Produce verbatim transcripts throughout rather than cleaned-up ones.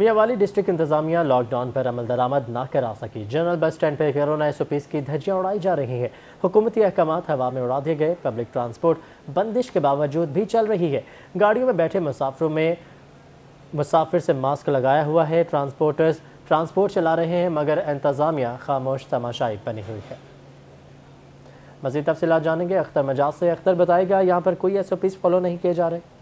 Mianwali district इंतजामिया lockdown पर अमल दरामद ना करा सकी। जनरल बस स्टैंड पर कोरोना एस ओ पीस की धज्जियाँ उड़ाई जा रही हैं। हुकूमती अहकाम हवा में उड़ा दिए गए। पब्लिक ट्रांसपोर्ट बंदिश के बावजूद भी चल रही है। गाड़ियों में बैठे मुसाफिरों में मुसाफिर से मास्क लगाया हुआ है। ट्रांसपोर्टर्स ट्रांसपोर्ट चला रहे हैं, मगर इंतजामिया खामोश तमाशाई बनी हुई है। मज़ीद तफसीलात जानेंगे अख्तर मजाज से। अख्तर बताएगा यहाँ पर कोई एस ओ पीस फॉलो नहीं किए जा रहे।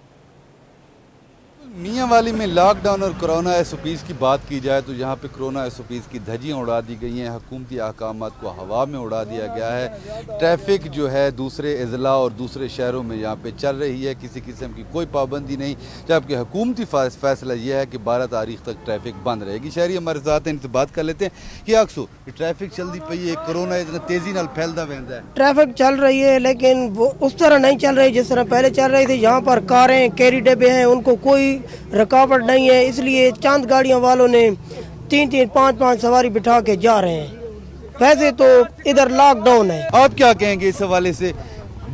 मियांवाली में लॉकडाउन और कोरोना एस ओ पीज़ की बात की जाए तो यहाँ पे कोरोना एस ओ पीज़ की धज्जियाँ उड़ा दी गई हैं। हुकूमती अहकाम को हवा में उड़ा दिया गया है। ट्रैफिक जो है दूसरे अजला और दूसरे शहरों में यहाँ पे चल रही है। किसी किस्म की कोई पाबंदी नहीं, जबकि हुकूमती फैसला यह है कि बारह तारीख तक ट्रैफिक बंद रहेगी। शहरी हमारे साथ इनसे बात कर लेते हैं कि आखसो ट्रैफिक चलती पई है, कोरोना इतना तेज़ी नाल फैलदा वैंदा है। ट्रैफिक चल रही है लेकिन वो उस तरह नहीं चल रही जिस तरह पहले चल रही थी। यहाँ पर कारें कैरी डिब्बे हैं, उनको कोई रुकावट नहीं है, इसलिए चांद गाड़ियों वालों ने तीन तीन पाँच पाँच सवारी बिठा के जा रहे हैं। वैसे तो इधर लॉकडाउन है। आप क्या कहेंगे इस हवाले से?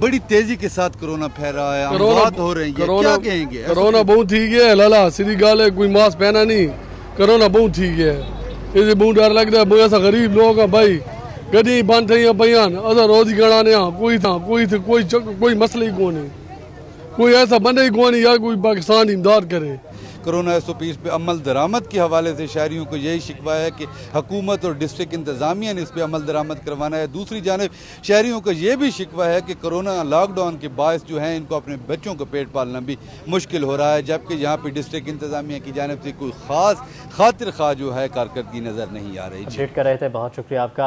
बड़ी तेजी के साथ कोरोना फैल रहा है, बात हो रही है, क्या कहेंगे? कोरोना बहुत ठीक है, लाला सीधी गाल है, कोई मास्क पहना नहीं। कोरोना बहुत ठीक है, इसे बहुत डर लगता है। बहुत गरीब लोग हैं भाई, गड्डी बंद थी पैन अदा रोजी गड़ाने कोई था कोई थे कोई कोई मसला ही कौन है। कोई ऐसा बने ही कौन यार कोई पाकिस्तान इमदाद करे। कोरोना एस ओ पीज़ पर अमल दरामद के हवाले से शहरियों को यही शिकवा है कि हकूमत और डिस्ट्रिक्ट इंतजामिया ने इस पर अमल दरामद करवाना है। दूसरी जानब शहरियों को यह भी शिकवा है कि कोरोना लॉकडाउन के बायस जो है इनको अपने बच्चों को पेट पालना भी मुश्किल हो रहा है, जबकि यहाँ पर डिस्ट्रिक्ट इंतजामिया की जानब से कोई खास खातिर खा जो है कारकर्दगी नज़र नहीं आ रही। बहुत शुक्रिया आपका।